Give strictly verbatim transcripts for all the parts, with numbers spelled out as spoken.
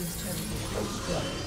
team's turret has been destroyed.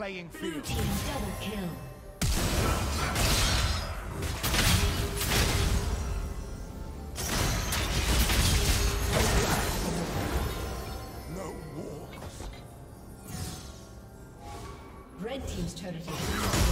Playing field. Blue team double kill. No war. Red team's turret has been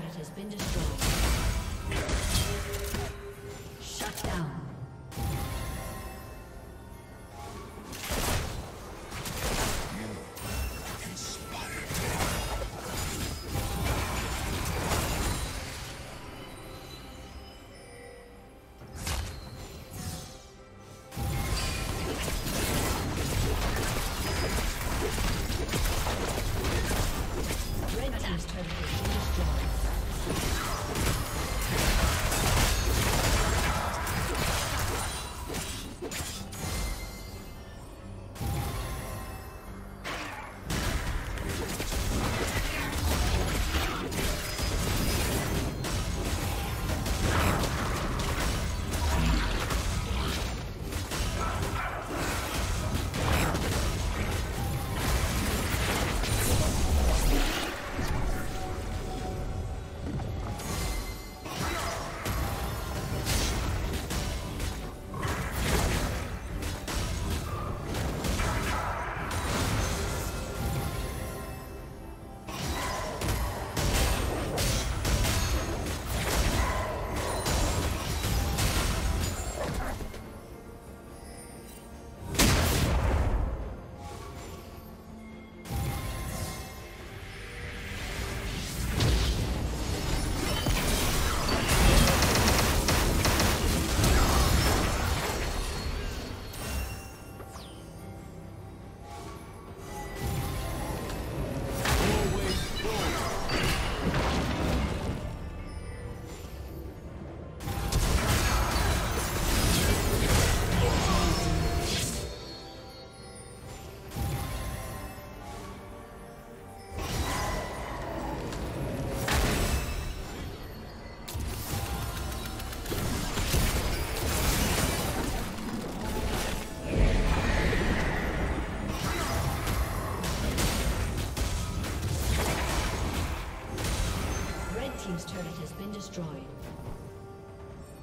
turret has been destroyed. Shut down. Red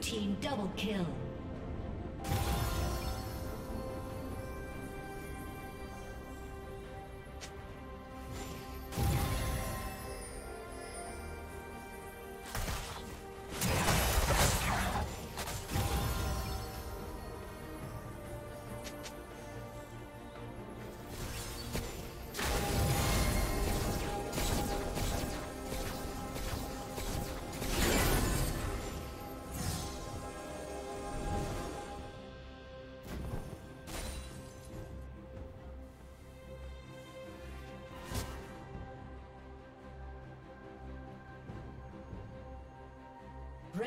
Team double kill.